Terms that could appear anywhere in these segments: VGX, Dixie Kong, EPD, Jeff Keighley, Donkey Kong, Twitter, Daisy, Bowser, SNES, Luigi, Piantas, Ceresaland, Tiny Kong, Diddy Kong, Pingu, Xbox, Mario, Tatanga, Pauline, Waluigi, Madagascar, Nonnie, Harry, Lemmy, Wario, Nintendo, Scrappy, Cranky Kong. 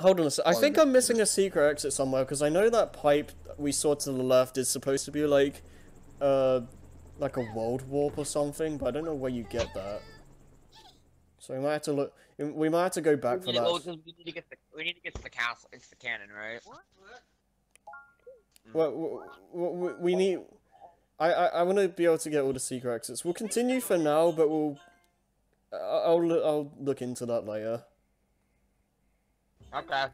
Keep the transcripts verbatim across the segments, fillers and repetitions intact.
Hold on a sec. I think I'm missing a secret exit somewhere, because I know that pipe we saw to the left is supposed to be like, uh, like a world warp or something, but I don't know where you get that. So we might have to look. We might have to go back we for that. Go, we need to get the. We need to get to the castle. It's the cannon, right? What? Well, we, we, we need. I I, I want to be able to get all the secret exits. We'll continue for now, but we'll. I'll I'll, I'll look into that later. Okay.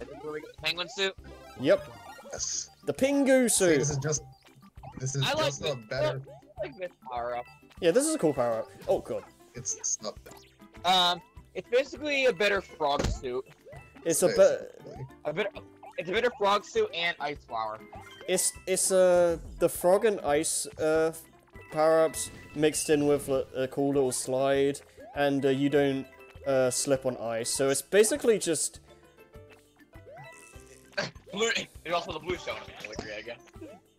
Is this where we get the penguin suit? Yep. Yes. The Pingu suit. See, this is just. This is I just like a this. better. I like this power up. Yeah, this is a cool power up. Oh god. It's, it's not that. Um, it's basically a better frog suit. It's a be a bit. It's a better frog suit and ice flower. It's it's uh the frog and ice uh power ups mixed in with a, a cool little slide, and uh, you don't uh slip on ice. So it's basically just. Blue. There's also the blue shell in the gallery, I guess.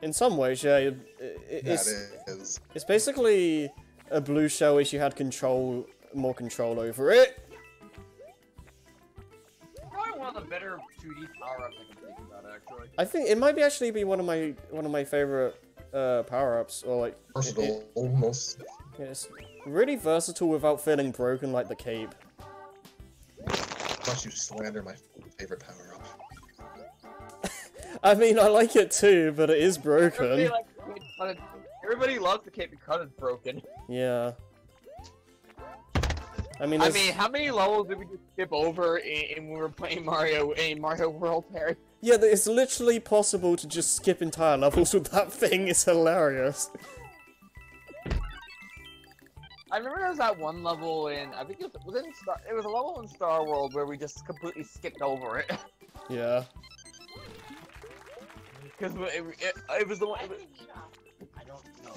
In some ways, yeah. It, it, it's, is. it's basically a blue shell wish you had control, more control over it. Probably one of the better two D power-ups I can think about, actually. I think it might be actually be one of my one of my favorite uh, power-ups, or like versatile, it, it, almost. Yeah, it's really versatile without feeling broken like the cape. Don't you slander my favorite power-up. I mean, I like it too, but it is broken. Everybody, like, everybody loves the cape because it's broken. Yeah. I mean, I mean, how many levels did we just skip over in, in when we were playing Mario in Mario World, Harry? Yeah, it's literally possible to just skip entire levels with that thing. It's hilarious. I remember there was that one level in, I think it was, was it, in Star, it was a level in Star World where we just completely skipped over it. Yeah. Because it, it, it was the one. It was, I don't know.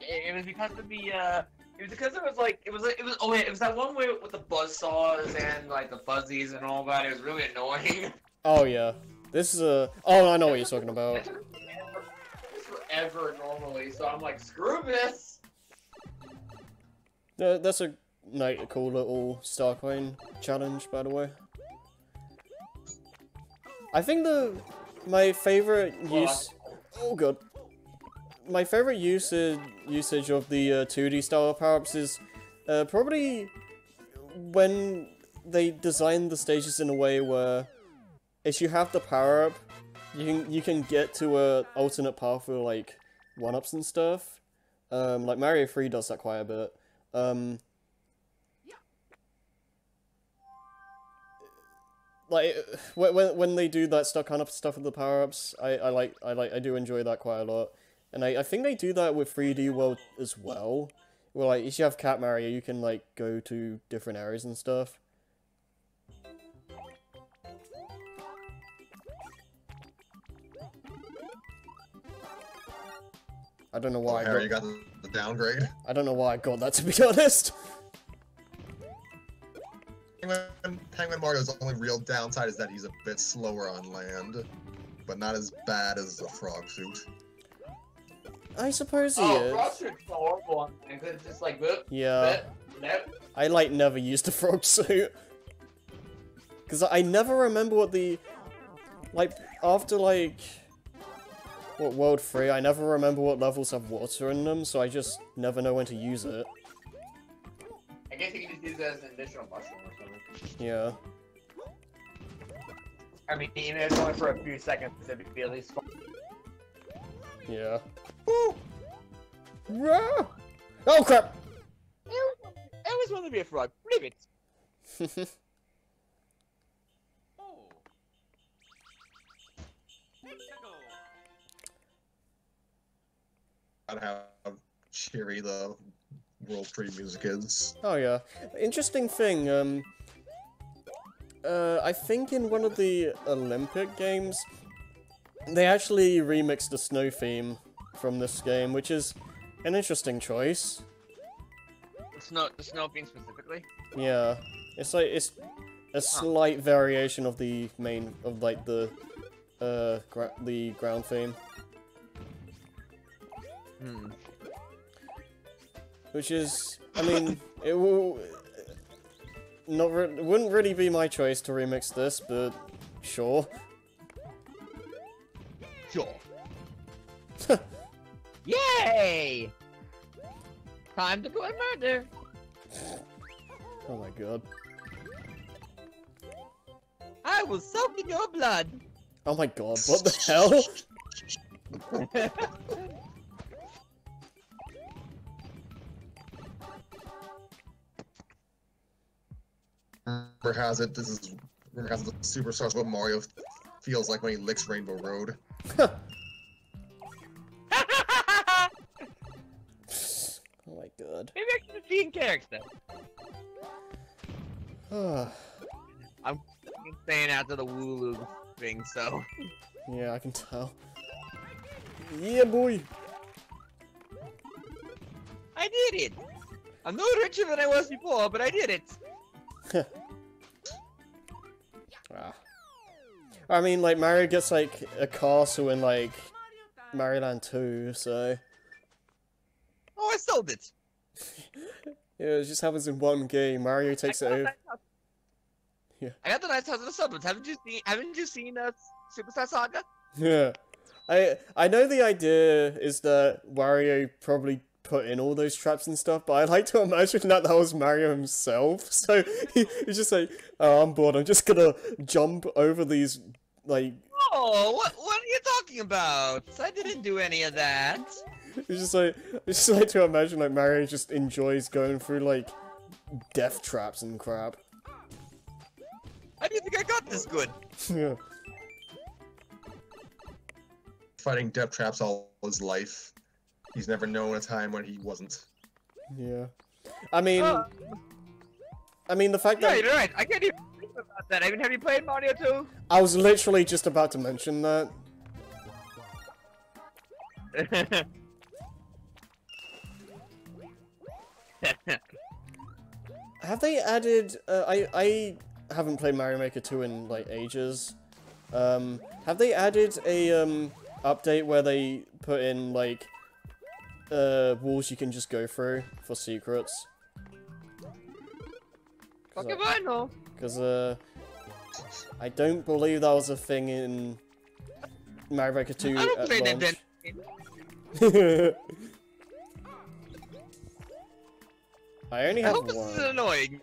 It, it was because of the. Uh, it was because it was like it was. It was. Oh yeah, it was that one way with the buzzsaws and like the fuzzies and all that. It was really annoying. Oh yeah, this is a. Oh, I know what you're talking about. It's forever, it's forever normally, so I'm like, screw this. Uh, that's a like, cool little Star Coin challenge, by the way. I think the. My favorite use, oh god, my favorite usage usage of the uh, two D style power-ups is uh, probably when they designed the stages in a way where if you have the power-up, you can you can get to a alternate path with like one-ups and stuff. Um, like Mario three does that quite a bit. Um, Like when when they do that stuff kind of stuff with the power ups, I, I like I like I do enjoy that quite a lot, and I, I think they do that with three D World as well. Well, like if you have Cat Mario, you can like go to different areas and stuff. I don't know why. Oh, I got, you got the downgrade. I don't know why I got that, to be honest. Penguin, Penguin Mario's only real downside is that he's a bit slower on land, but not as bad as a frog suit. I suppose he oh, is. Oh, frog suit's horrible on things. It's just like, whoop, yeah. Whoop, whoop. I like never used a frog suit because I never remember what the like after like what World Three. I never remember what levels have water in them, so I just never know when to use it. I guess you can just use that as an additional mushroom or something. Yeah. I mean, even if it's only for a few seconds, it'd be at least fun. Yeah. Woo! Yeah. Oh crap! I always wanted to be a frog. Ribbit! Oh. I'd have cheery though. World three music is. Oh yeah, interesting thing. Um, uh, I think in one of the Olympic games, they actually remixed the snow theme from this game, which is an interesting choice. The snow, the snow theme specifically. Yeah, it's like it's a slight huh. variation of the main of like the uh gra the ground theme. Hmm. Which is, I mean, it will, not re wouldn't really be my choice to remix this, but sure. Sure. Yay! Time to play murder. Oh my god. I will soak in your blood. Oh my god, what the hell? Rumor has it, this is rumor has it, superstars what Mario feels like when he licks Rainbow Road. Oh my god. Maybe I can just be in character. I'm staying after the Wooloo thing, so. Yeah, I can tell. Yeah, boy! I did it! I'm no richer than I was before, but I did it! Ah. I mean, like, Mario gets, like, a castle in, like, Mario Land two, so... Oh, I sold it! Yeah, it just happens in one game. Mario takes it over. Yeah. I got the nice house in the suburbs. Haven't you seen? Haven't you seen uh, Superstar Saga? Yeah, I I know the idea is that Wario probably put in all those traps and stuff, but I like to imagine that that was Mario himself. So he, he's just like, oh, I'm bored. I'm just gonna jump over these like. Oh, what what are you talking about? I didn't do any of that. It's just like I just like to imagine like Mario just enjoys going through like death traps and crap. I didn't think I got this good. Yeah. Fighting death traps all his life. He's never known a time when he wasn't. Yeah. I mean... Uh, I mean, the fact yeah, that... Yeah, you're right. I can't even think about that. I mean, have you played Mario two? I was literally just about to mention that. Have they added... Uh, I... I... haven't played Mario Maker two in like ages. Um, have they added a um, update where they put in like uh, walls you can just go through for secrets? Cause I, Cause uh, I don't believe that was a thing in Mario Maker two. I don't play that then. I only have I hope one. This is annoying.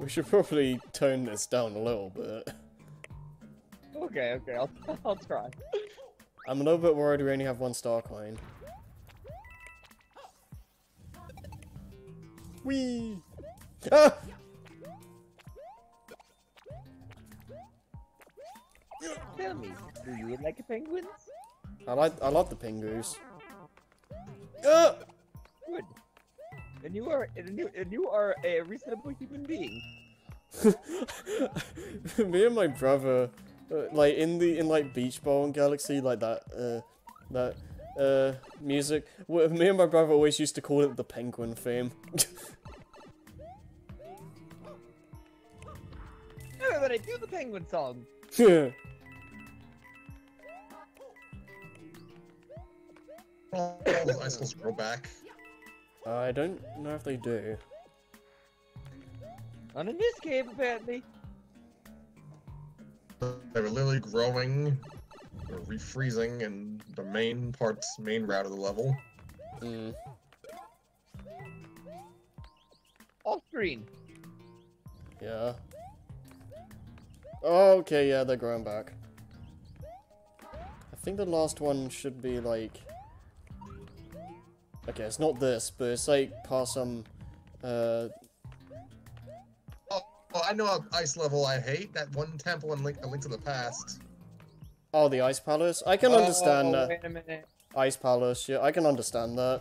We should probably tone this down a little bit. Okay, okay, I'll, I'll try. I'm a little bit worried we only have one star coin. Whee! Ah! Tell me, do you like penguins? I like- I love the penguins. Ah! Good. And you are, and you, and you are a reasonable human being. Me and my brother, uh, like in the in like Beach Ball and Galaxy, like that, uh, that uh, music. W me and my brother always used to call it the penguin theme. Everybody do the penguin song. Yeah. Oh, I still scroll back. I don't know if they do. Not in this cave, apparently. They were literally growing, they were refreezing in the main parts, main route of the level. Mm. Off screen. Yeah. Oh, okay, yeah, they're growing back. I think the last one should be like. Okay, it's not this, but it's like past some, uh... Oh, oh, I know an ice level I hate, that one temple in Link, a Link to the Past. Oh, the Ice Palace? I can oh, understand that. Wait a minute. Ice Palace, yeah, I can understand that.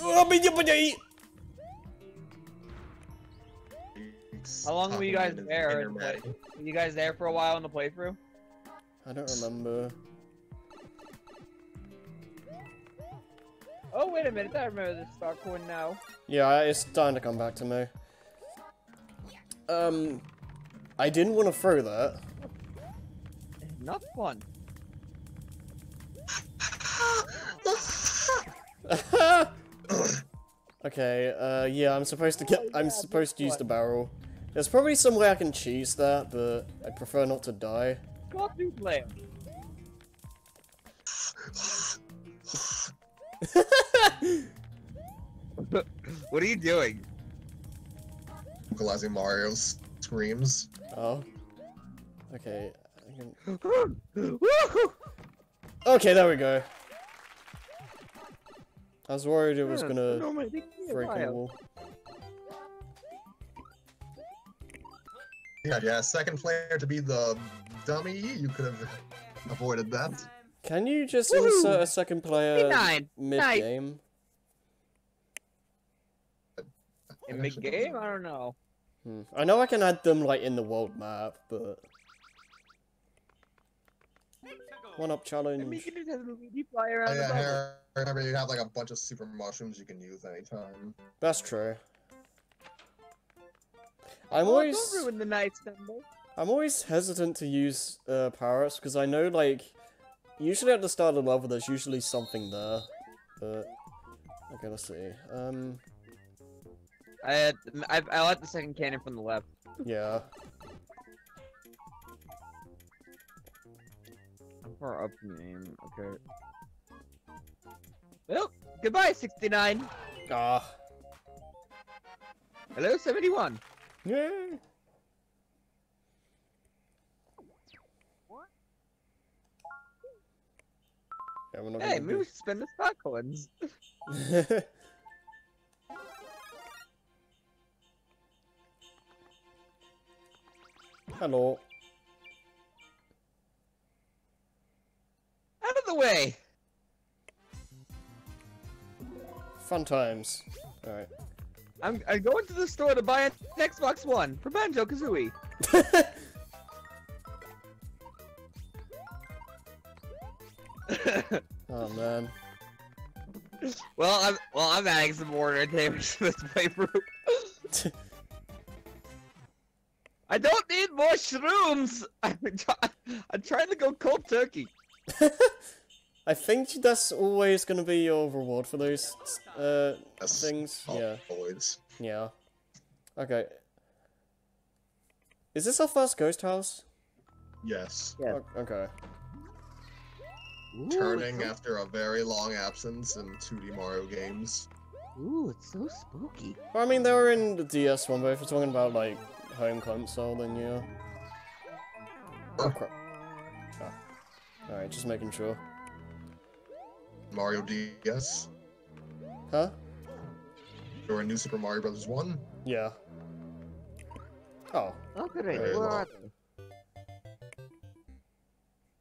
How long were you guys there? Were you guys there for a while in the playthrough? I don't remember. Oh, wait a minute, I remember this star coin now. Yeah, it's starting to come back to me. Um, I didn't want to throw that. Not fun. Okay, uh, yeah, I'm supposed to get- oh, yeah, I'm supposed to use the barrel. There's probably some way I can cheese that, but I prefer not to die. Cartoon player! What are you doing? Vocalizing Mario's screams. Oh. Okay. I can... Okay, there we go. I was worried it was gonna break the wall. Yeah, yeah, second player to be the dummy, you could have avoided that. Can you just Woo-hoo! insert a second player mid-game? In mid-game? I don't know. Hmm. I know I can add them, like, in the world map, but... One-up challenge. I mean, you just have a around oh, yeah, the here, remember, you have, like, a bunch of super mushrooms you can use anytime. That's true. I'm always. Oh, don't ruin the night, I'm always hesitant to use uh, parrots because I know, like, usually at the start of the level, there's usually something there. But okay, let's see. Um, I had, I I like the second cannon from the left. Yeah. How far up the name? Okay. Well, goodbye, sixty-nine. Ah. Hello, seventy-one. Yeah. What? Yeah, we're not hey, maybe we should spend the stock ones. Hello. Out of the way. Fun times. All right. I'm, I'm going to the store to buy an Xbox One for Banjo-Kazooie. Oh man. Well, I'm well, I'm adding some more entertainment to this playthrough. I don't need more shrooms. I'm, I'm trying to go cold turkey. I think that's always going to be your reward for those uh, yes. things. Yeah. Always. Yeah. Okay. Is this our first ghost house? Yes. Yeah. Okay. Ooh, Turning so... after a very long absence in two D Mario games. Ooh, it's so spooky. I mean, they were in the D S one, but if we're talking about, like, home console, then yeah. Oh, crap. Oh. Alright, just making sure. Mario D S? Huh? Or a new Super Mario Brothers one? Yeah. Oh. Oh, good idea. What?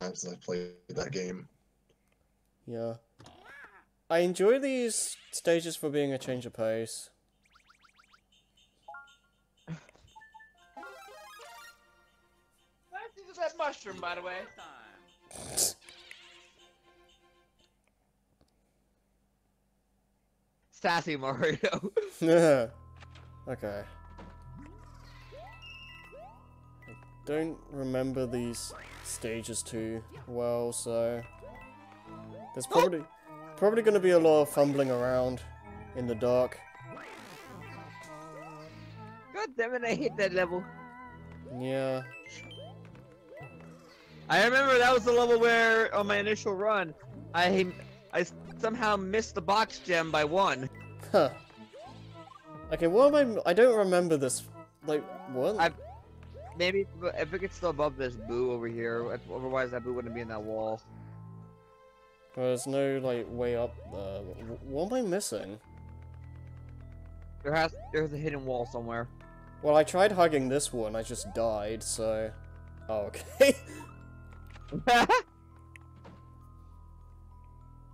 Times since I played that game. Yeah. I enjoy these stages for being a change of pace. Let's use that mushroom, by the way. Sassy Mario. Yeah. Okay. I don't remember these stages too well, so there's probably oh! probably going to be a lot of fumbling around in the dark. God damn it! I hate that level. Yeah. I remember that was the level where on my initial run, I I. somehow missed the box gem by one. Huh. Okay, what am I... I don't remember this. Like, what? I, maybe if it gets still above this boo over here, otherwise that boo wouldn't be in that wall. Well, there's no, like, way up there. What am I missing? There has... There's a hidden wall somewhere. Well, I tried hugging this one, I just died, so... Oh, okay.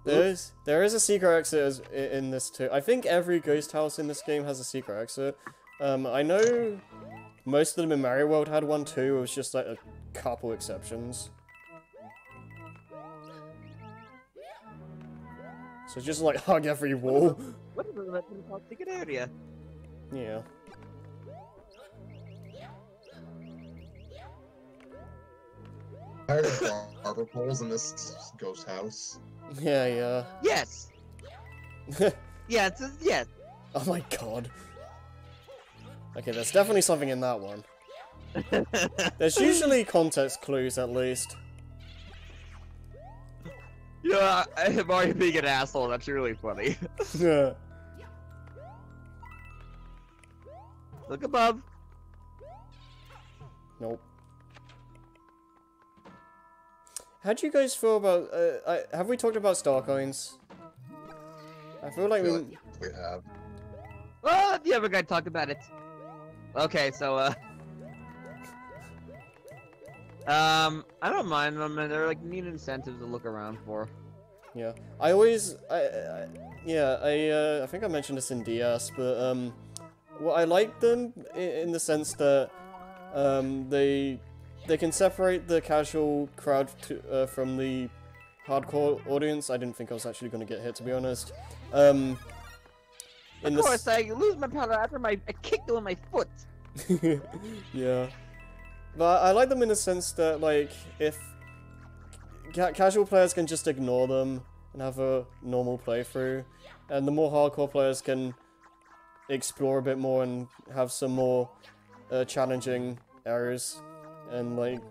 There is, there is a secret exit in this too. I think every ghost house in this game has a secret exit. Um, I know most of them in Mario World had one too, it was just like a couple exceptions. So just like hug every wall. What is that secret area? Yeah. There's arbor poles in this ghost house. Yeah, yeah. Yes. Yeah, it's a, yes. Oh my god. Okay, there's definitely something in that one. There's usually context clues, at least. Yeah, Mario being an asshole, that's really funny. Yeah. Look above. Nope. How do you guys feel about, uh, I, have we talked about star coins? I feel like I feel we... Like we have. Well, the other guy talked about it. Okay, so, uh... Um, I don't mind them, and they're like neat incentives to look around for. Yeah, I always, I, I yeah, I, uh, I think I mentioned this in D S, but um, well, I like them in, in the sense that um, they they can separate the casual crowd to, uh, from the hardcore audience. I didn't think I was actually going to get hit, to be honest. Um, in of course, I lose my powder after my I kicked it with my foot. Yeah. But I like them in the sense that, like, if ca casual players can just ignore them and have a normal playthrough, and the more hardcore players can explore a bit more and have some more uh, challenging areas and, like,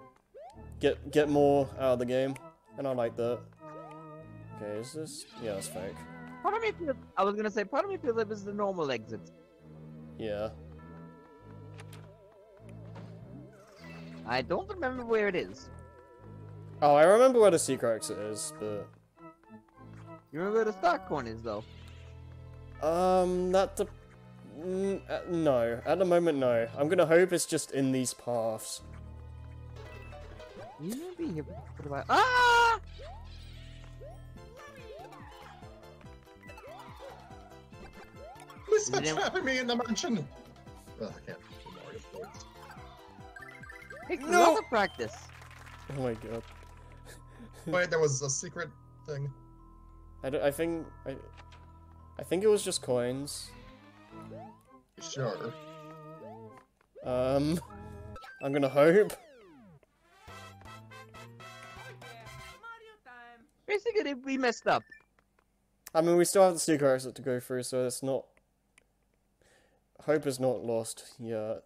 get get more out of the game. And I like that. Okay, is this? Yeah, that's fake. Part of me feels, I was gonna say, part of me feels like this is the normal exit. Yeah. I don't remember where it is. Oh, I remember where the secret exit is, but... You remember where the stock coin is, though? Um, that... De mm, uh, no. At the moment, no. I'm gonna hope it's just in these paths. You're gonna be here for a while. Ah! Who's been trapping me in the mansion? Oh, I can't. It's no! Lots of practice. Oh my god. Wait, there was a secret thing. I, don't, I think I, I think it was just coins. Sure. Um, I'm gonna hope. Basically, we messed up. I mean, we still have the secret exit to go through, so it's not. Hope is not lost yet.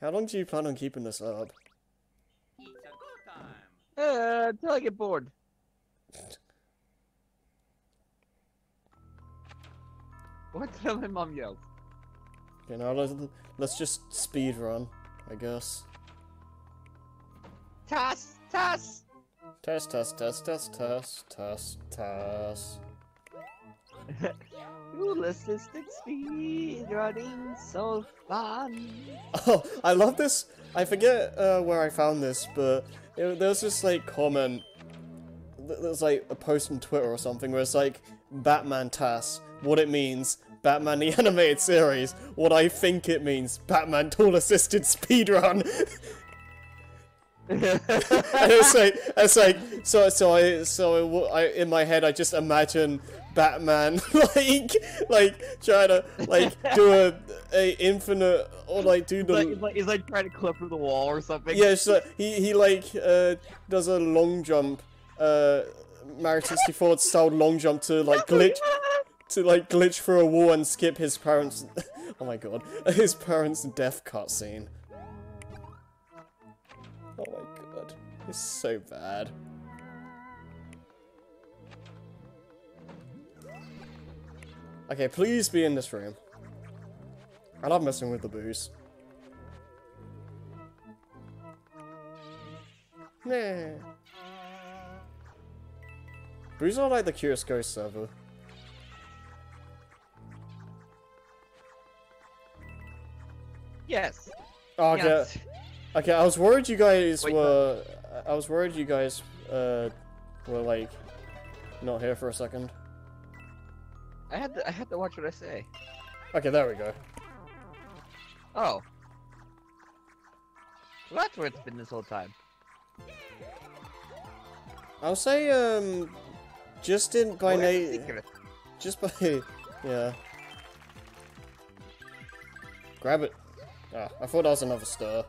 How long do you plan on keeping this up? It's a good time. Uh, until I get bored. What did my mom yell? Okay, now let's, let's just speed run, I guess. Test, test, test, test, test, test, test, test, test. Realistic speed running, so fun. Oh, I love this. I forget uh, where I found this, but it, there was this like comment. There was like a post on Twitter or something where it's like Batman T A S, what it means, Batman the Animated Series, what I think it means, Batman Tool Assisted Speedrun. And it's like, it's like, so, so I, so I, in my head, I just imagine Batman, like, like trying to, like, do a, a infinite, or like do the. He's like, like, he's like trying to clip through the wall or something. Yeah, so he he like uh, does a long jump, uh, Mario sixty-four style long jump to like glitch, to like glitch through a wall and skip his parents. Oh my god, his parents' death cutscene. Oh my god, it's so bad. Okay, please be in this room. I love messing with the booze. Nah. Booze are like the Curious Ghost server. Yes. Oh, okay. Yes. Okay, I was worried you guys Wait, were... I was worried you guys, uh, were, like, not here for a second. I had to, I had to watch what I say. Okay, there we go. Oh. Well, that's where it's been this whole time. I'll say, um, just in, by nature... Oh, just by... yeah. Grab it. Ah, I thought that was another stir.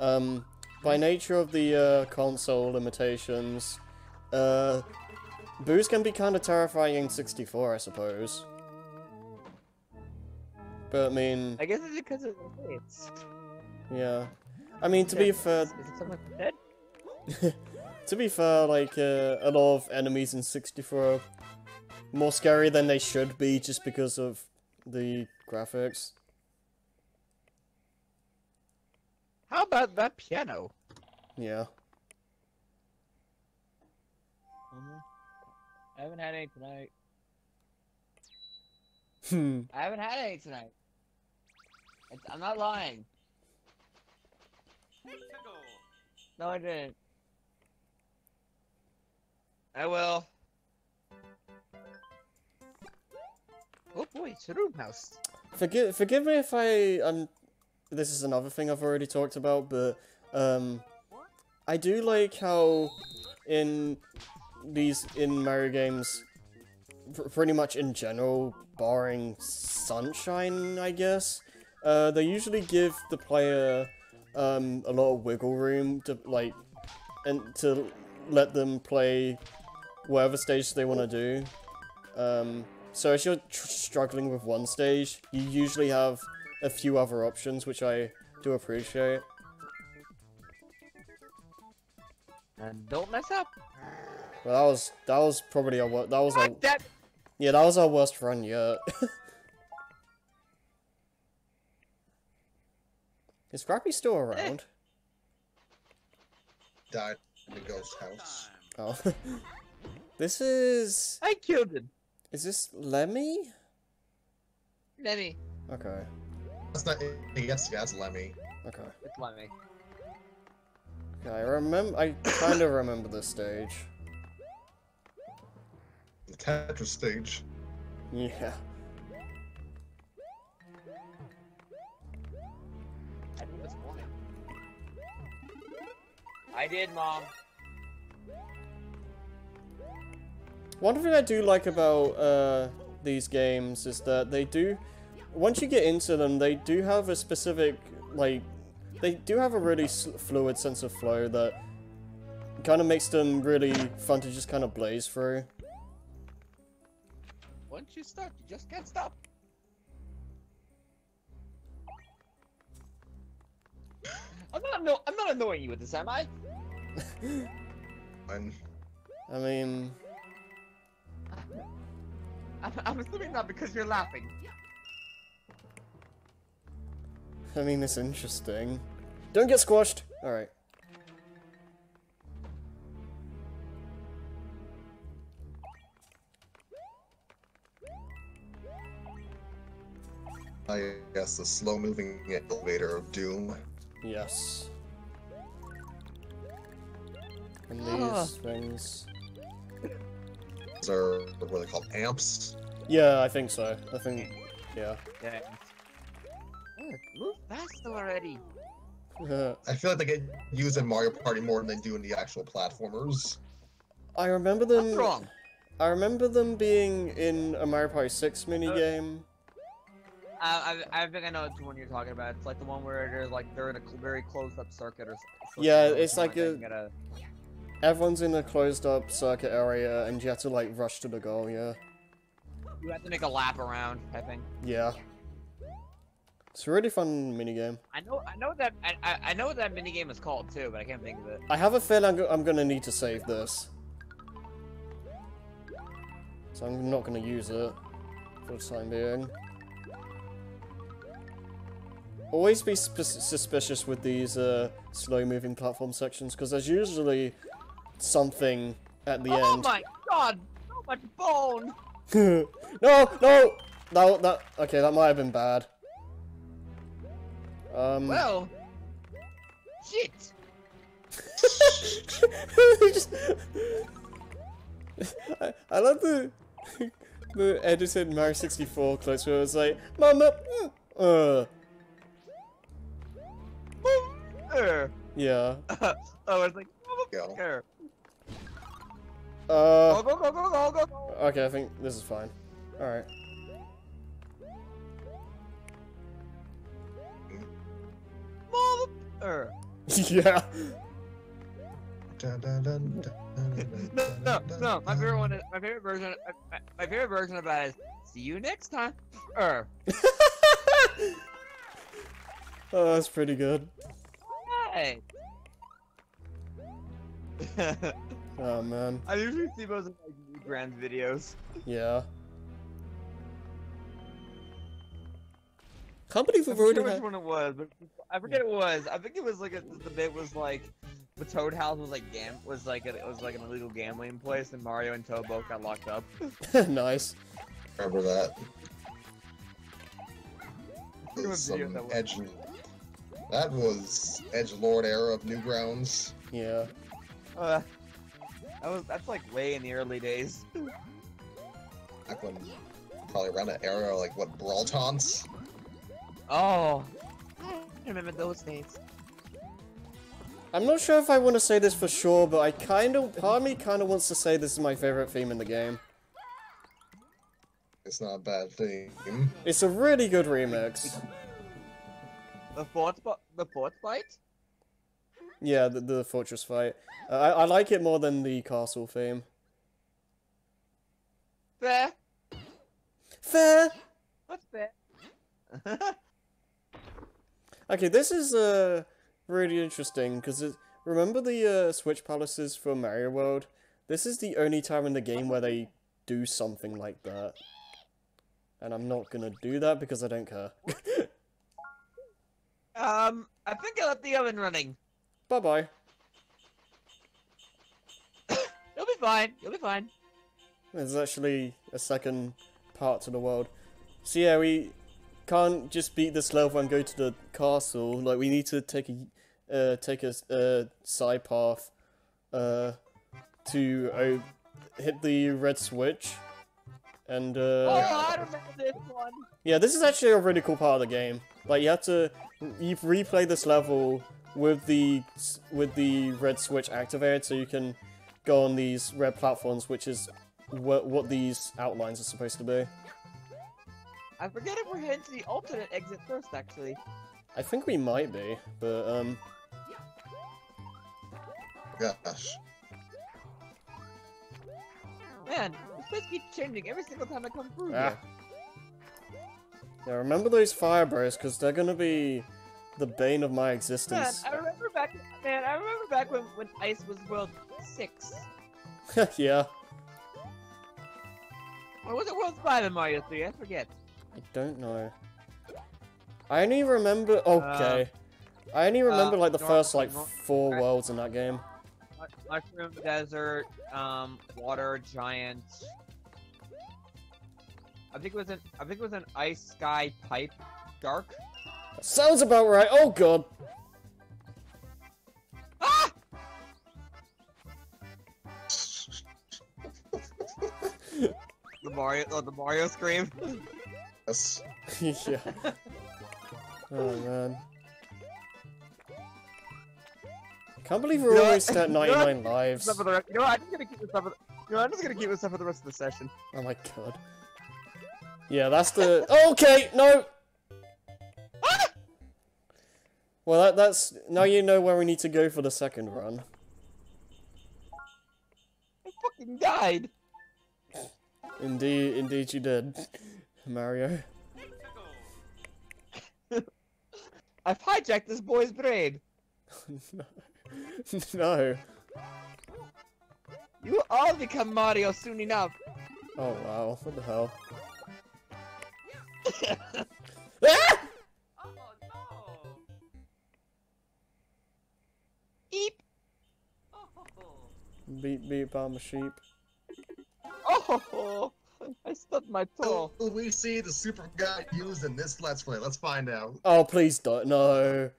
Um, by nature of the uh, console limitations, uh, Boos can be kind of terrifying in sixty-four, I suppose. But I mean... I guess it's because of the blades. Yeah. I mean, to be fair... Is it someone dead? To be fair, like, uh, a lot of enemies in sixty-four are more scary than they should be just because of the graphics. How about that piano? Yeah. Mm-hmm. I haven't had any tonight. Hmm. I haven't had any tonight. It's, I'm not lying. No, I didn't. I will. Oh boy, it's a room house. Forgive, forgive me if I... Um, this is another thing I've already talked about, but... Um, I do like how in these in Mario games, pretty much in general, barring Sunshine, I guess, uh, they usually give the player um, a lot of wiggle room to like, and to let them play whatever stage they want to do. Um, so if you're tr struggling with one stage, you usually have a few other options, which I do appreciate. And don't mess up. Well, that was that was probably our that was our that. Yeah, that was our worst run yet. Is Scrappy still around? Died in the ghost house. Oh, this is. I killed him. Is this Lemmy? Lemmy. Okay. That's not. I guess that's Lemmy. Okay. It's Lemmy. Okay, I remember. I kind of remember this stage. The Tetris stage. Yeah. I think that's one. I did, Mom. One thing I do like about uh, these games is that they do, once you get into them, they do have a specific, like, they do have a really s fluid sense of flow that kind of makes them really fun to just kind of blaze through. Once you start, you just can't stop. I'm not no I'm not annoying you with this, am I? I'm... I mean I'm, I'm assuming not because you're laughing. I mean, it's interesting. Don't get squashed! Alright. I guess the slow-moving elevator of doom. Yes. And these ah. things... These are, what are they called, amps? Yeah, I think so. I think, yeah. Yeah. Oh, move fast already! I feel like they get used in Mario Party more than they do in the actual platformers. I remember them... What's wrong? I remember them being in a Mario Party six minigame. Uh, I, I, I think I know it's the one you're talking about. It's like the one where they're like they're in a very closed-up circuit or something. Yeah, it's like a, gotta... everyone's in a closed-up circuit area, and you have to like rush to the goal. Yeah. You have to make a lap around, I think. Yeah. It's a really fun minigame. I know, I know that I, I know what that minigame is called too, but I can't think of it. I have a feeling I'm, go I'm gonna need to save this, so I'm not gonna use it for the time being. Always be suspicious with these uh, slow-moving platform sections, because there's usually something at the oh end. Oh my god! So much bone! no, no! No, that... Okay, that might have been bad. Um... Well... Shit! Just... I, I love the... the edited Mario sixty-four clips where it's like, Mama! Uh... Yeah. oh, I was like, go. Uh, oh, go, go, go, go, go, go. Okay, I think this is fine. Alright. Yeah. no, no, no. My favorite one, is, my favorite version, my, my favorite version of that is "See you next time." Er. Oh, that's pretty good. Hey. Oh man. I usually see those in like new grand videos. Yeah. How many we've already? I forget which one it was, but I forget it was. I think it was like a, the bit was like the Toad house was like gam was like a, it was like an illegal gambling place, and Mario and Toad both got locked up. Nice. Remember that? Some that, edge, that was Edgelord era of Newgrounds. Yeah. Uh, that was that's like way in the early days. Back when probably around that era, like what Brawl Taunts. Oh, I remember those days. I'm not sure if I want to say this for sure, but I kind of, part of me kind of wants to say this is my favorite theme in the game. It's not a bad theme. It's a really good remix. The fort, the fort fight? Yeah, the, the fortress fight. Uh, I, I like it more than the castle theme. Fair. Fair. What's fair? Okay, this is uh, really interesting, because remember the uh, Switch Palaces from Mario World? This is the only time in the game where they do something like that. And I'm not gonna do that because I don't care. um, I think I left the oven running. Bye-bye. You'll be fine, you'll be fine. There's actually a second part to the world. So yeah, we can't just beat this level and go to the castle. Like, we need to take a uh, take a uh, side path uh, to uh, hit the red switch. And uh, oh, I remember this one. Yeah, this is actually a really cool part of the game. Like, you have to you replay this level with the with the red switch activated, so you can go on these red platforms, which is what what these outlines are supposed to be. I forget if we're heading to the alternate exit first, actually. I think we might be, but, um... gosh. Man, this place keeps changing every single time I come through ah. here. Yeah, remember those fire bursts, because they're gonna be the bane of my existence. Man, I remember back, man, I remember back when, when Ice was World six. Yeah. Or was it World five in Mario three? I forget. I don't know. I only remember. Okay. Uh, I only remember uh, like the north, first like north, four north, worlds in that game. Mushroom desert, um, water giant. I think it was an. I think it was an ice sky pipe, dark. That sounds about right. Oh god. Ah! the Mario. Oh, the Mario scream. Yeah. Oh man. Can't believe we're almost at ninety-nine lives. You know what? I'm just gonna keep this up for the. You know, I'm just gonna keep this up for the rest of the session. Oh my god. Yeah, that's the. Okay, no. Well, that that's now you know where we need to go for the second run. I fucking died. Indeed, indeed, you did. Mario. I've hijacked this boy's brain. No. No. You all become Mario soon enough. Oh wow, what the hell? Ah! Oh no. Eep. Beep beep, I'm a sheep. Oh. I stubbed my toe. Will we see the super guy used in this Let's Play? Let's find out. Oh, please don't. No.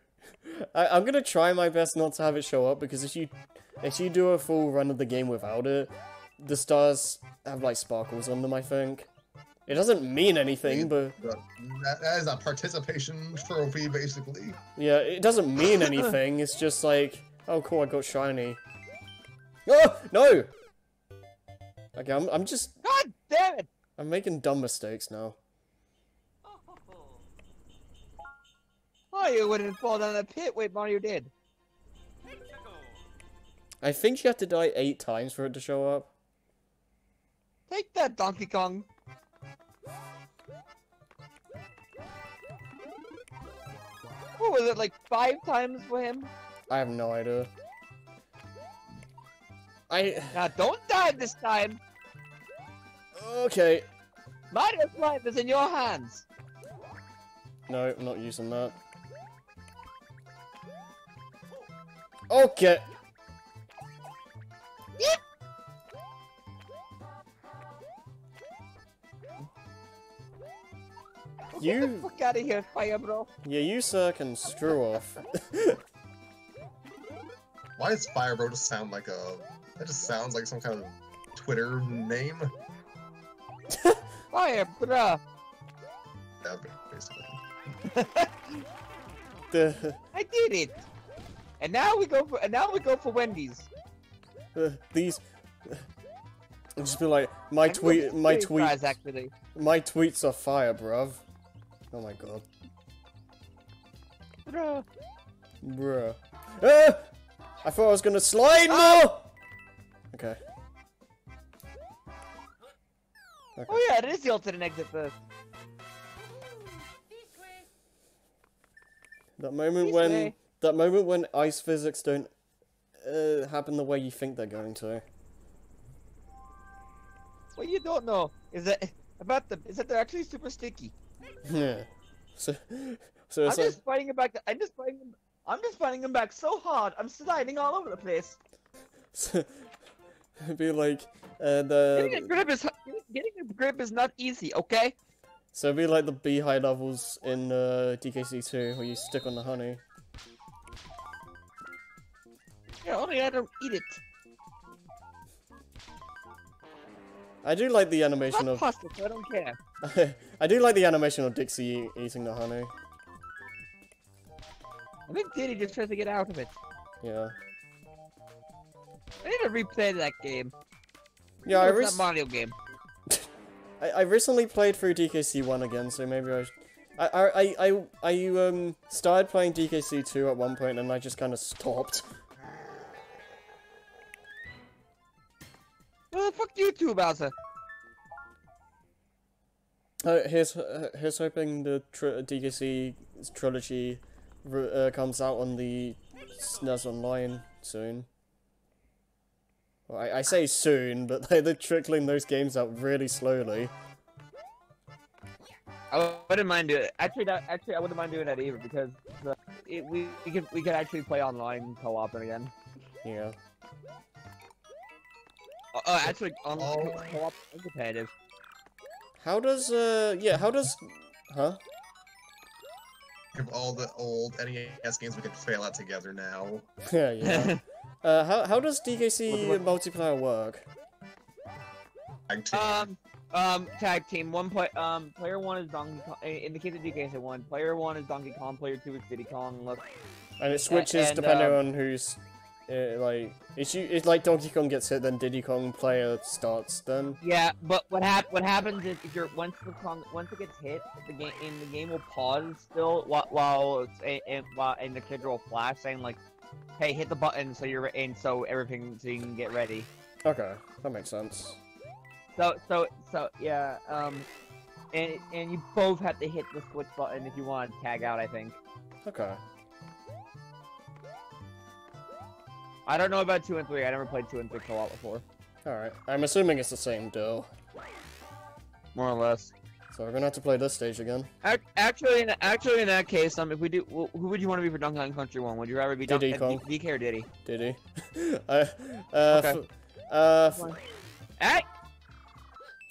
I, I'm going to try my best not to have it show up, because if you if you do a full run of the game without it, the stars have, like, sparkles on them, I think. It doesn't mean anything, but... That, that is a participation trophy, basically. Yeah, it doesn't mean anything. It's just like, oh, cool, I got shiny. Oh, no! Okay, I'm, I'm just... God damn it! I'm making dumb mistakes now. Mario wouldn't fall down that pit. Wait, Mario did. I think you have to die eight times for it to show up. Take that, Donkey Kong. What was it, like five times for him? I have no idea. I... Now don't die this time! Okay. Mario's life is in your hands! No, I'm not using that. Okay! Yep. You... Get the fuck out of here, fire bro! Yeah, you sir can screw off. Why does Fire Bro just sound like a... That just sounds like some kind of Twitter name. Fire Bro! Yeah, basically. the... I did it! And now we go for... And now we go for Wendy's. Uh, these... I'll just be like, my I'm tweet... My tweet... Fries, actually. My tweets are fire, bruv. Oh my god. Bruh. Bruh. Ah! I thought I was gonna slide more! Ah! Okay. okay. Oh yeah, it is the alternate exit first. That moment this when... Way. That moment when ice physics don't uh, happen the way you think they're going to. What you don't know is that... About them, is that they're actually super sticky. Yeah. So... so it's I'm, like... just fighting about the, I'm just fighting them... I'm just finding them back so hard, I'm sliding all over the place. It'd be like, uh, the... Getting a grip is, getting a grip is not easy, okay? So it'd be like the beehive levels in uh, D K C two, where you stick on the honey. Yeah, only I don't eat it. I do like the animation not of... pasta, so I don't care. I do like the animation of Dixie eating the honey. I think Diddy just tries to get out of it. Yeah. I need to replay that game. Yeah, I that Mario game. I I recently played through D K C one again, so maybe I. Should... I I I I um started playing D K C two at one point, and I just kind of stopped. Well, fuck you too, Bowser. Uh, here's uh, here's hoping the tri D K C trilogy. Uh, comes out on the S N E S Online soon. Well, I, I say soon, but they're, they're trickling those games out really slowly. I wouldn't mind doing it. Actually, that, actually, I wouldn't mind doing that either because the, it, we we could we could actually play online co-op again. Yeah. Uh, uh, actually, online co-op is competitive. How does uh yeah? How does huh? Of all the old N E S games we could fail out together now. Yeah, yeah. uh, how, how does D K C multiplayer work? Um, um, tag team. One play, um, player one is Donkey Kong. In the case of D K C one, player one is Donkey Kong, player two is Diddy Kong. Look. And it switches and, and, depending um, on who's, uh, like, it's you. It's like Donkey Kong gets hit, then Diddy Kong player starts. Then. Yeah, but what hap What happens is if you're once the Kong once it gets hit, the game in the game will pause still while while it's, and, and while and the kid will flash saying like, "Hey, hit the button so you're and so everything so you can get ready." Okay, that makes sense. So so so yeah um, and and you both have to hit the switch button if you want to tag out. I think. Okay. I don't know about two and three. I never played two and three co-op before. All right. I'm assuming it's the same deal. More or less. So we're gonna have to play this stage again. Actually, in, actually, in that case, um, if we do, who would you want to be for Donkey Kong Country One? Would you rather be Donkey Kong, D K or Diddy? Diddy. uh, uh, okay. Uh. Hey.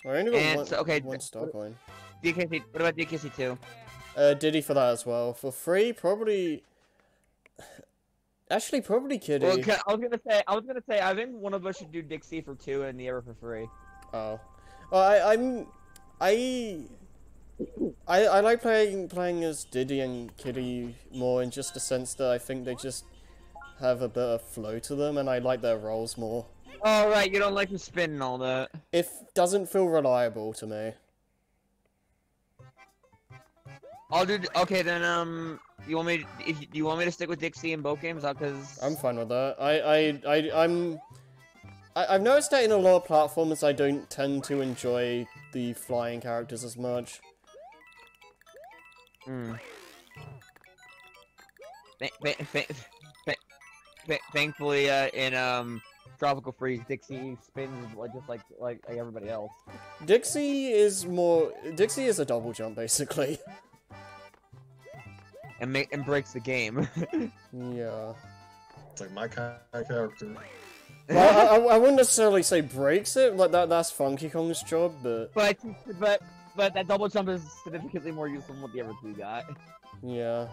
We're only got one, so, okay, one star coin. D K C. What about D K C two? Uh, Diddy for that as well. For free, probably. Actually, probably Kitty. Well, I was gonna say, I was gonna say, I think one of us should do Dixie for two and the other for three. Oh, well, I, I'm, I, I, I like playing playing as Diddy and Kitty more in just the sense that I think they just have a bit of flow to them, and I like their roles more. Oh right, you don't like the spin and all that. It doesn't feel reliable to me. I'll do. Okay then. Um, You want me? To, if, you want me to stick with Dixie and boat games? Because I'm fine with that. I, I, I, I'm. I, I've noticed that in a lot of platformers, I don't tend to enjoy the flying characters as much. Hmm. Th th th th th thankfully, uh, in um. Tropical Freeze, Dixie spins just like, like like everybody else. Dixie is more. Dixie is a double jump basically, and ma and breaks the game. Yeah, it's like my kind of character. Well, I, I I wouldn't necessarily say breaks it. Like that that's Funky Kong's job, but but but but that double jump is significantly more useful than what the other two got. Yeah,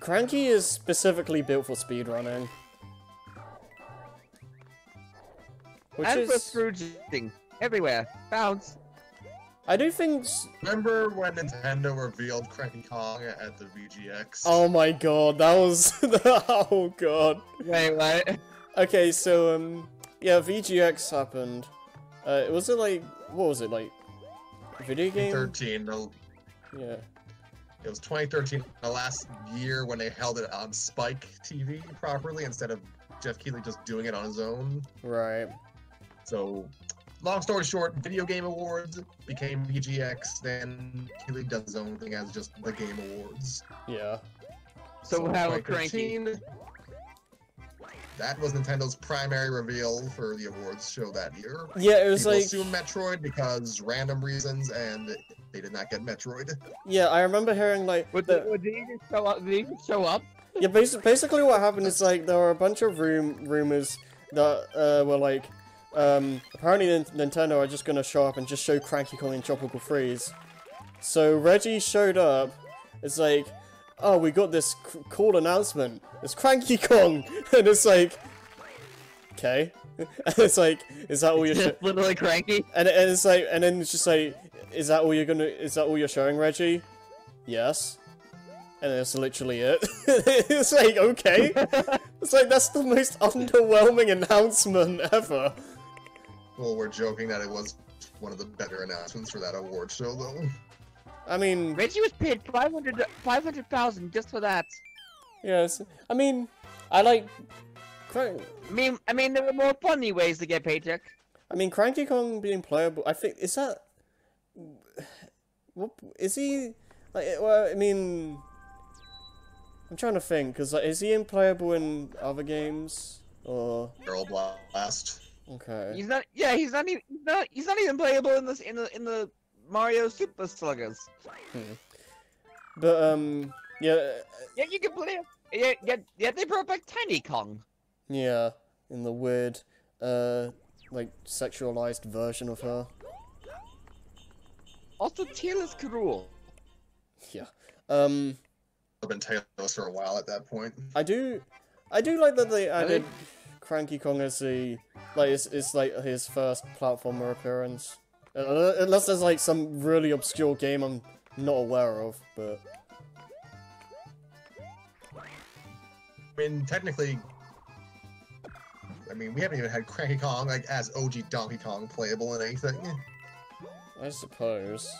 Cranky is specifically built for speedrunning. Which and is... for sprucing everywhere. Bounce. I do think. Remember when Nintendo revealed Cranky Kong at the V G X? Oh my god, that was. Oh god. Wait, what? Okay, so um, yeah, V G X happened. Uh, was it like what was it like? Video game. Thirteen. The... Yeah. It was twenty thirteen, the last year when they held it on Spike T V properly instead of Jeff Keighley just doing it on his own. Right. So, long story short, Video Game Awards became V G X, then Keighley does his own thing as just the Game Awards. Yeah. So, so how Cranky? That was Nintendo's primary reveal for the awards show that year. Yeah, it was People like... assume Metroid because random reasons, and they did not get Metroid. Yeah, I remember hearing, like... Would the... they, they just show up? Did they just show up? Yeah, basically, basically what happened is, like, there were a bunch of room rumors that uh, were, like... Um, apparently Nintendo are just gonna show up and just show Cranky Kong and Tropical Freeze. So Reggie showed up, it's like, oh, we got this c cool announcement, it's Cranky Kong! And it's like, okay. And it's like, is that all you're showing? Literally Cranky? And, and it's like, and then it's just like, is that all you're gonna, is that all you're showing, Reggie? Yes. And that's literally it. It's like, okay. It's like, that's the most underwhelming announcement ever. Well, we're joking that it was one of the better announcements for that award show, though. I mean... Reggie was paid five hundred thousand dollars just for that. Yes. I mean, I like... Crank I mean, I mean, there were more funny ways to get paycheck. I mean, Cranky Kong being playable, I think... Is that... What, is he... Like, well, I mean... I'm trying to think, because, like, is he unplayable in other games? Or... Girl Blast. Okay. He's not... Yeah, he's not even... He's not, he's not even playable in, this, in the... In the Mario Super Sluggers. Hmm. But um, yeah. Yeah, you can play. Yeah, yeah, yeah. They brought back Tiny Kong. Yeah, in the weird, uh, like sexualized version of her. Also, Taylor's cruel. Yeah. Um. I've been Taylor's for a while at that point. I do, I do like that they added Cranky Kong as the like it's, it's like his first platformer appearance. Unless there's like some really obscure game I'm not aware of, but... I mean, technically... I mean, we haven't even had Cranky Kong, like, as O G Donkey Kong playable in anything. I suppose.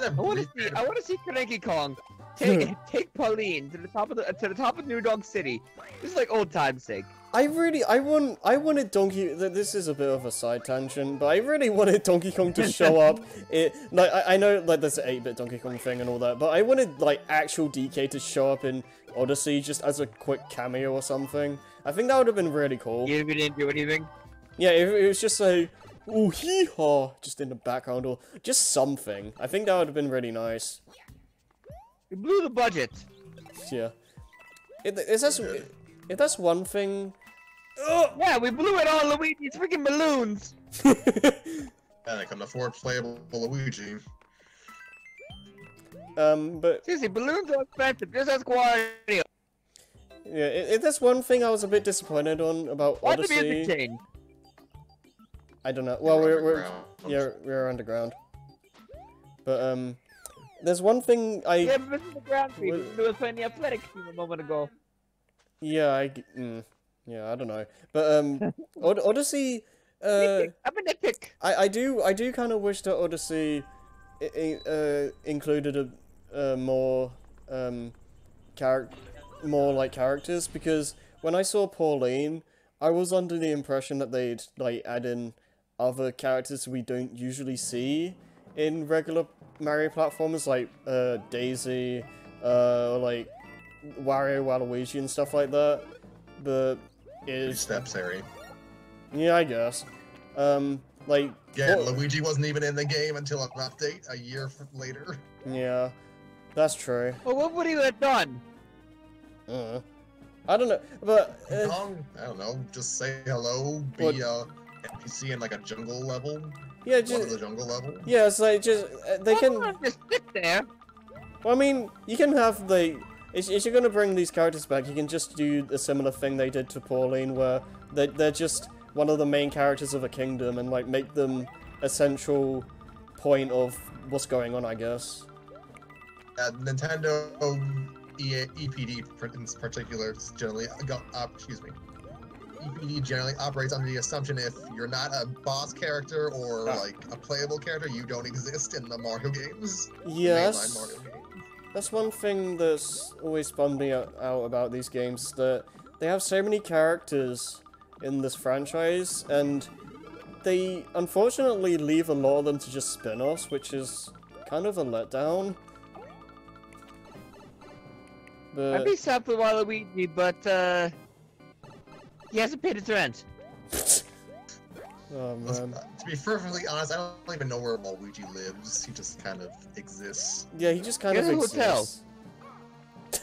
I want to see, I want to see Cranky Kong take, take Pauline to the top of the, to the top of New Dog City. This is like old time's sake. I really, I want, I wanted Donkey. This is a bit of a side tangent, but I really wanted Donkey Kong to show up. It, like, I, I know, like, there's an eight-bit Donkey Kong thing and all that, but I wanted like actual D K to show up in Odyssey just as a quick cameo or something. I think that would have been really cool. You didn't do anything. Yeah, it, it was just like, ooh hee haw, just in the background or just something. I think that would have been really nice. It blew the budget. Yeah. It, it's just, it, if that's one thing. Oh, yeah, we blew it all, Luigi's freaking balloons! And I can afford playable Luigi. Um, but... Seriously, balloons are expensive, just ask Wario. Yeah, if that's one thing I was a bit disappointed on about Why Odyssey... Why the music change? I don't know, well, we're... we're yeah, we're underground. But, um... There's one thing I... Yeah, but this is the ground people, we were playing the athletic team a moment ago. Yeah, I... Mm. Yeah, I don't know, but um, Od Odyssey. Uh, I'm an epic. I I do I do kind of wish that Odyssey, I I uh, included a uh, more um, character, more like characters, because when I saw Pauline, I was under the impression that they'd like add in other characters we don't usually see in regular Mario platformers, like uh, Daisy, uh, or like Wario, Waluigi, and stuff like that. But it's steps, Harry. Yeah, I guess. Um, like yeah, what... Luigi wasn't even in the game until an update a year later. Yeah, that's true. Well, what would he have done? Uh, I don't know, but uh... um, I don't know. Just say hello, be what... uh, N P C in like a jungle level. Yeah, just One of the jungle level. Yeah, it's like just uh, they I can don't just sit there. Well, I mean, you can have the. If, if you're gonna bring these characters back, you can just do a similar thing they did to Pauline, where they they're just one of the main characters of a kingdom, and like make them a central point of what's going on, I guess. Uh, Nintendo E P D in particular generally go, uh, excuse me. E P D generally operates under the assumption if you're not a boss character or ah. like a playable character, you don't exist in the Mario games. Yes. Mario games. That's one thing that's always bummed me out about these games, that they have so many characters in this franchise, and they unfortunately leave a lot of them to just spin-offs, which is kind of a letdown. But... I'd be sad for Waluigi, but uh, he hasn't paid his rent. Oh, man. To be perfectly honest, I don't even know where Waluigi lives. He just kind of exists. Yeah, he just kind he of exists.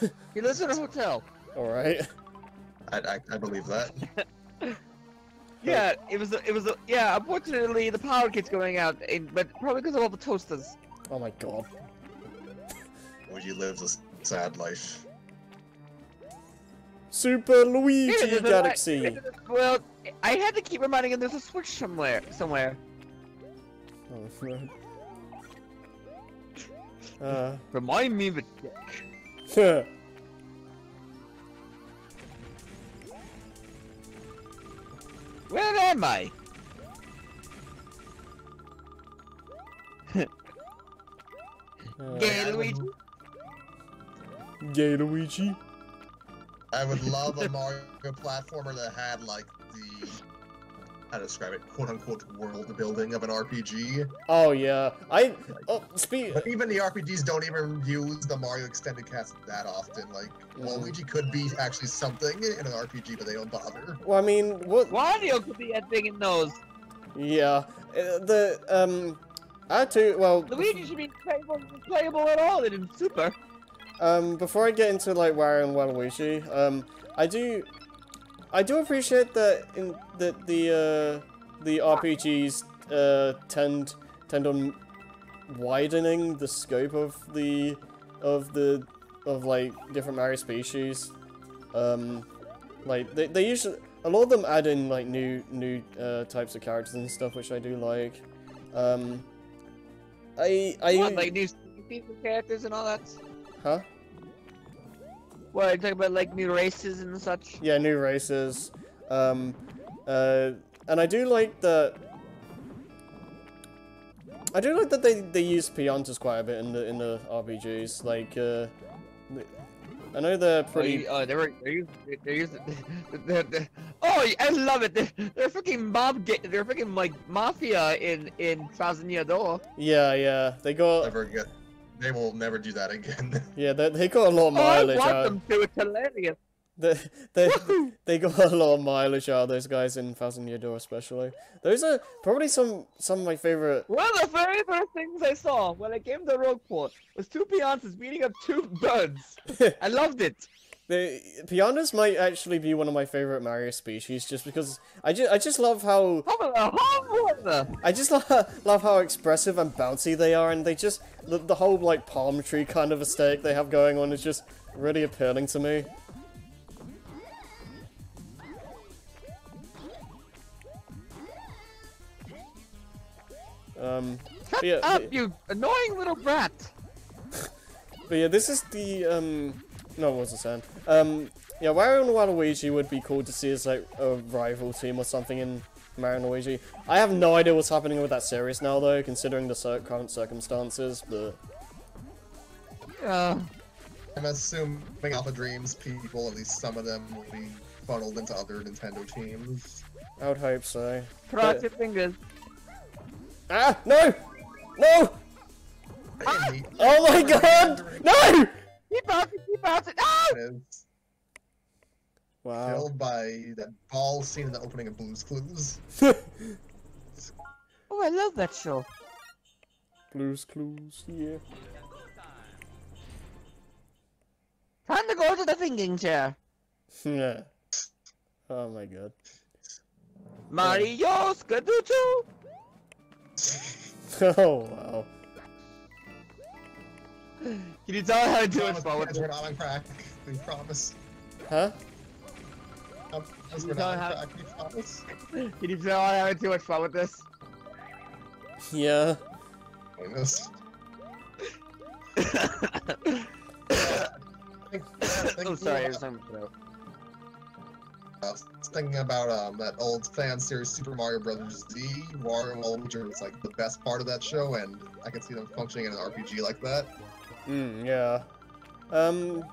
He lives in a hotel. He lives in a hotel. All right. I, I, I believe that. Yeah, it was, it was, yeah, unfortunately the power keeps going out, and, but probably because of all the toasters. Oh my god. Luigi lives a sad life. Super Luigi yeah, Galaxy! I, well, I had to keep reminding him there's a Switch somewhere, somewhere. Oh, no. uh. Remind me of a dick. Where am I? Gay Luigi? Gay Luigi? I would love a Mario platformer that had like the, how to describe it, quote unquote world building of an R P G. Oh yeah, I, oh, speak. But even the R P Gs don't even use the Mario Extended Cast that often. Like, mm. Waluigi could be actually something in an R P G, but they don't bother. Well, I mean, what? Wario could be a thing in those. Yeah, uh, the, um, I too, well. Luigi should be playable, playable at all in Super. Um, before I get into like Wario and Waluigi, um, I do, I do appreciate that in that the uh, the R P Gs uh, tend tend on widening the scope of the of the of like different Mario species. Um, like they they usually a lot of them add in like new new uh, types of characters and stuff, which I do like. Um, I I what, like new species of characters and all that. Huh? Well, you're talking about like new races and such? Yeah, new races. Um, uh, and I do like that. I do like that they they use Piantas quite a bit in the in the R P Gs. Like, uh, I know they're pretty. Oh, you, oh they were. They're used. They're used. They're, they're, oh, I love it. They're, they're freaking mob. They're freaking like mafia in in Thousand Year Door. Yeah, yeah. They got. Never get. They will never do that again. Yeah, they, they got a lot of mileage out. I want them to, it's hilarious. They, they, they got a lot of mileage out of those guys in Thousand Year Door especially. Those are probably some, some of my favorite... One of the very first things I saw when I came to Rogueport was two Piantas beating up two birds. I loved it. The Piantas might actually be one of my favorite Mario species, just because I just I just love how I just lo love how expressive and bouncy they are, and they just the, the whole like palm tree kind of aesthetic they have going on is just really appealing to me. Um, Shut yeah, up, the, you annoying little brat! But yeah, this is the um. No, it wasn't Sam. Um, yeah, Wario and Waluigi would be cool to see as like a rival team or something in Mario and Luigi. I have no idea what's happening with that series now, though, considering the cir current circumstances. But Uh, I'm assuming Alpha Dreams people, at least some of them, will be funneled into other Nintendo teams. I would hope so. Cross but... your fingers. Ah! No! No! Ah! Oh my god! No! He bounced it! He bounced it! Ah! Wow. Killed by that ball scene in the opening of Blue's Clues. Oh, I love that show. Blue's Clues, yeah. Time to go to the thinking chair. Yeah. Oh my god. Mario Skadoocho! Oh wow. Can you tell how to do it, Paul? We're not on crack. We promise. Huh? Um, Can you tell how having too much fun with this? Yeah. I'm sorry, I was having a I was thinking about um, that old fan series Super Mario Brothers Z. Wario World was like the best part of that show, and I can see them functioning in an R P G like that. Mm, yeah. Um.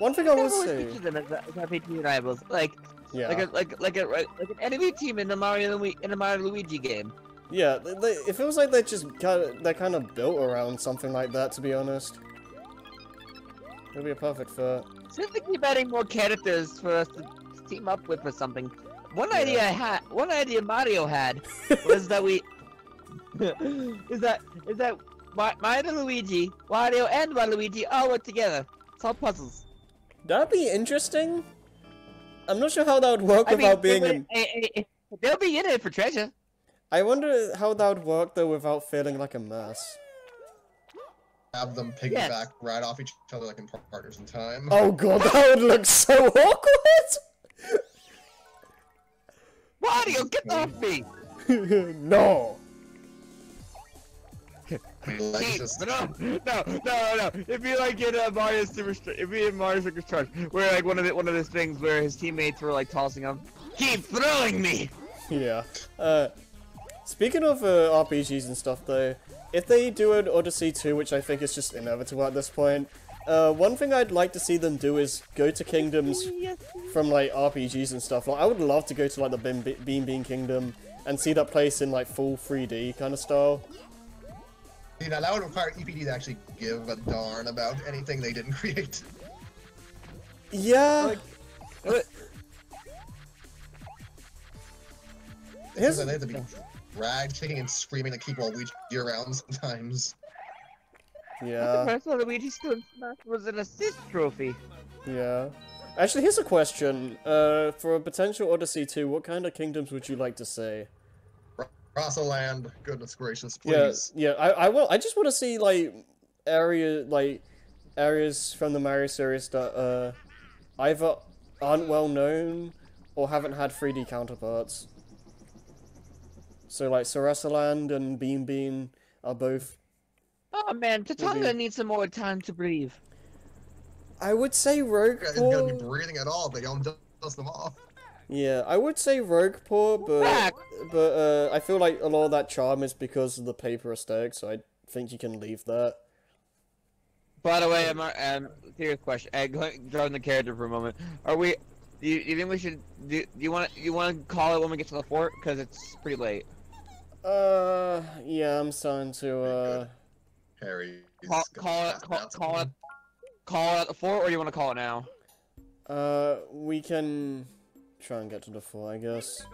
One thing I will say. Them as, as R P G rivals, like, yeah. like, a, like, like, a, like an enemy team in the Mario Lu in the Mario Luigi game. Yeah, they, they, it feels like they just kind of, they're kind of built around something like that. To be honest, it'll be a perfect fit. Since they keep adding more characters for us to team up with or something, one yeah. idea I had, one idea Mario had, was that we, is that is that Mario, Luigi, Mario and Waluigi all work together, solve puzzles. That'd be interesting. I'm not sure how that would work I without mean, being. They, they, they, they'll be in it for treasure. I wonder how that would work though without feeling like a mess. Have them piggyback yes. right off each other like in Partners in Time. Oh god, that would look so awkward. Mario, get off me! No. Like hey, just... No, no, no, no! It'd be like in uh, Mario's Super, it'd be in Mario's Supercharge, where like one of the one of those things where his teammates were like tossing him. Keep throwing me. Yeah. Uh, speaking of uh, R P Gs and stuff, though, if they do an Odyssey two, which I think is just inevitable at this point, uh, one thing I'd like to see them do is go to kingdoms from like R P Gs and stuff. Like, I would love to go to like the Bean Bean, Bean Kingdom and see that place in like full three D kind of style. You know, that would require E P D to actually give a darn about anything they didn't create. Yeah. Like, Here's they have to be dragged, kicking and screaming to keep Waluigi around sometimes. Yeah. The first Waluigi stood was an assist trophy. Yeah. Actually, here's a question. Uh, for a potential Odyssey two, what kind of kingdoms would you like to see? Land, goodness gracious, please. Yeah, yeah. I, I will. I just want to see like area, like areas from the Mario series that uh, either aren't well known or haven't had three D counterparts. So like Ceresaland and Bean Bean are both. Oh man, Tatanga needs some more time to breathe. I would say Rogue. It's gonna be breathing at all. They don't dust them off. Yeah, I would say Rogueport, but but uh, I feel like a lot of that charm is because of the paper aesthetic, so I think you can leave that. By the way, I'm um, serious question. Uh, drawing the character for a moment. Are we? Do you, you think we should? Do, do you want? You want to call it when we get to the fort? Because it's pretty late. Uh, yeah, I'm starting to uh. Harry. Call, call it. Call, call it. Call it at the fort, or you want to call it now? Uh, we can. Try and get to the fort, I guess.